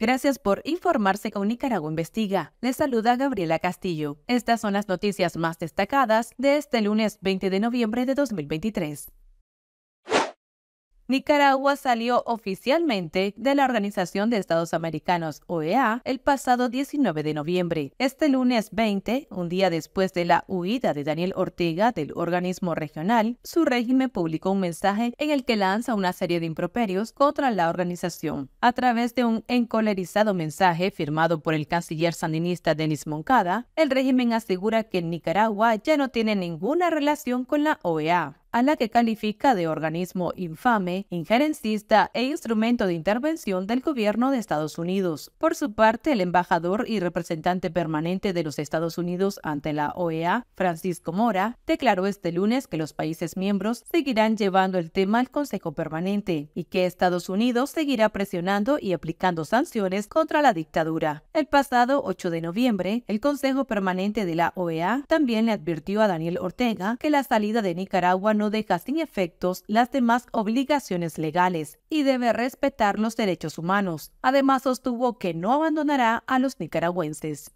Gracias por informarse con Nicaragua Investiga. Les saluda Gabriela Castillo. Estas son las noticias más destacadas de este lunes 20 de noviembre de 2023. Nicaragua salió oficialmente de la Organización de Estados Americanos, OEA, el pasado 19 de noviembre. Este lunes 20, un día después de la huida de Daniel Ortega del organismo regional, su régimen publicó un mensaje en el que lanza una serie de improperios contra la organización. A través de un encolerizado mensaje firmado por el canciller sandinista Denis Moncada, el régimen asegura que Nicaragua ya no tiene ninguna relación con la OEA, a la que califica de organismo infame, injerencista e instrumento de intervención del gobierno de Estados Unidos. Por su parte, el embajador y representante permanente de los Estados Unidos ante la OEA, Francisco Mora, declaró este lunes que los países miembros seguirán llevando el tema al Consejo Permanente y que Estados Unidos seguirá presionando y aplicando sanciones contra la dictadura. El pasado 8 de noviembre, el Consejo Permanente de la OEA también le advirtió a Daniel Ortega que la salida de Nicaragua no deja sin efectos las demás obligaciones legales y debe respetar los derechos humanos. Además, sostuvo que no abandonará a los nicaragüenses.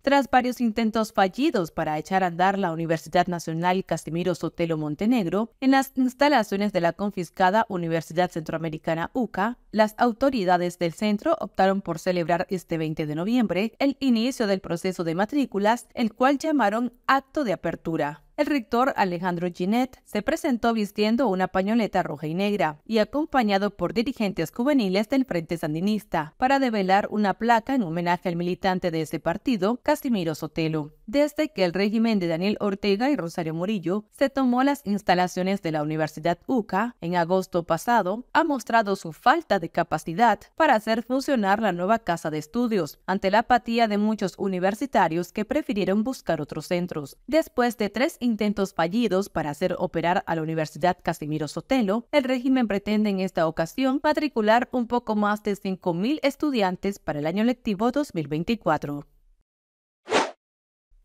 Tras varios intentos fallidos para echar a andar la Universidad Nacional Casimiro Sotelo Montenegro, en las instalaciones de la confiscada Universidad Centroamericana UCA, las autoridades del centro optaron por celebrar este 20 de noviembre el inicio del proceso de matrículas, el cual llamaron acto de apertura. El rector Alejandro Ginette se presentó vistiendo una pañoleta roja y negra y acompañado por dirigentes juveniles del Frente Sandinista para develar una placa en homenaje al militante de ese partido, Casimiro Sotelo. Desde que el régimen de Daniel Ortega y Rosario Murillo se tomó las instalaciones de la Universidad UCA en agosto pasado, ha mostrado su falta de capacidad para hacer funcionar la nueva casa de estudios ante la apatía de muchos universitarios que prefirieron buscar otros centros. Después de tres intentos fallidos para hacer operar a la Universidad Casimiro Sotelo, el régimen pretende en esta ocasión matricular un poco más de 5.000 estudiantes para el año lectivo 2024.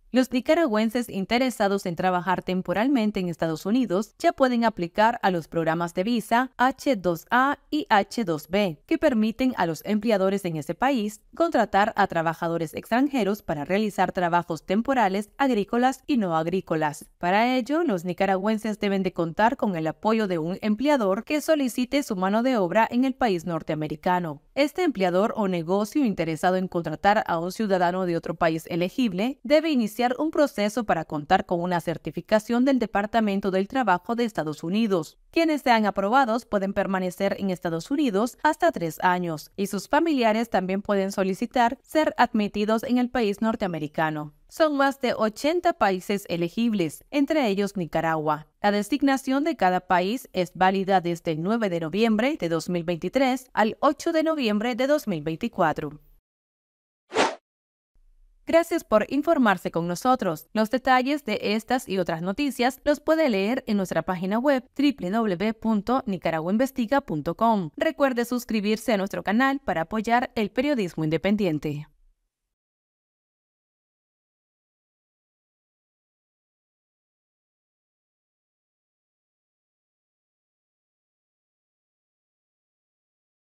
Los nicaragüenses interesados en trabajar temporalmente en Estados Unidos ya pueden aplicar a los programas de visa H-2A y H-2B, que permiten a los empleadores en ese país contratar a trabajadores extranjeros para realizar trabajos temporales agrícolas y no agrícolas. Para ello, los nicaragüenses deben de contar con el apoyo de un empleador que solicite su mano de obra en el país norteamericano. Este empleador o negocio interesado en contratar a un ciudadano de otro país elegible debe iniciar un proceso para contar con una certificación del Departamento del Trabajo de Estados Unidos. Quienes sean aprobados pueden permanecer en Estados Unidos hasta 3 años y sus familiares también pueden solicitar ser admitidos en el país norteamericano. Son más de 80 países elegibles, entre ellos Nicaragua. La designación de cada país es válida desde el 9 de noviembre de 2023 al 8 de noviembre de 2024. Gracias por informarse con nosotros. Los detalles de estas y otras noticias los puede leer en nuestra página web www.nicaraguainvestiga.com. Recuerde suscribirse a nuestro canal para apoyar el periodismo independiente.